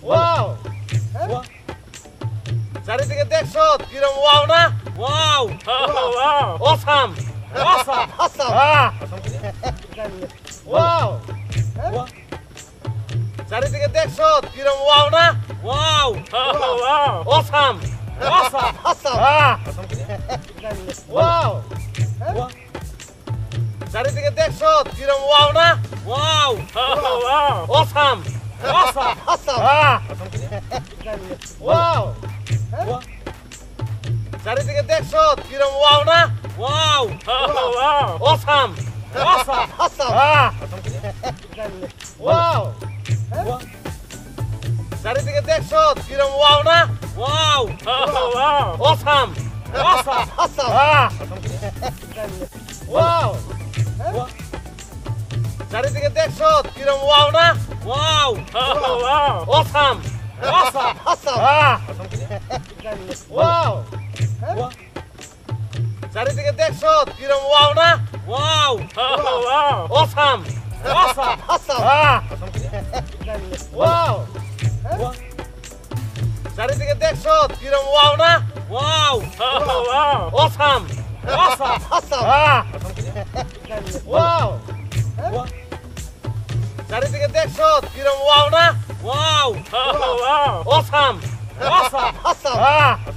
Wow! Charidike Deksos Kirokom wow na? Wow! Wow! Awesome! Awesome! Awesome! Wow! Charidike Deksos Kirokom wow na? Wow! Wow! Awesome! Awesome! Awesome! Wow! Charidike Deksos Kirokom wow na? Wow! Wow! Awesome! Awesome! Awesome! Wow! Charidike Deksos Kirokom wow na? Wow! Wow! Awesome! Awesome! Awesome! Wow! Charidike Deksos Kirokom wow na? Wow! Wow! Awesome! Awesome! Awesome! Wow! Charidike Deksos Kirokom wow na? Wow! Wow! Awesome! Awesome! Awesome! Wow! Charidike Deksos Kirokom wow na? Wow! Wow! Awesome! Awesome! Awesome! Wow! Charidike Deksos Kirokom wow na? Wow! Wow! Awesome! Awesome! Awesome! Wow! Charidike Deksos Kirokom wow na? Wow! Wow! Awesome! Awesome! Awesome!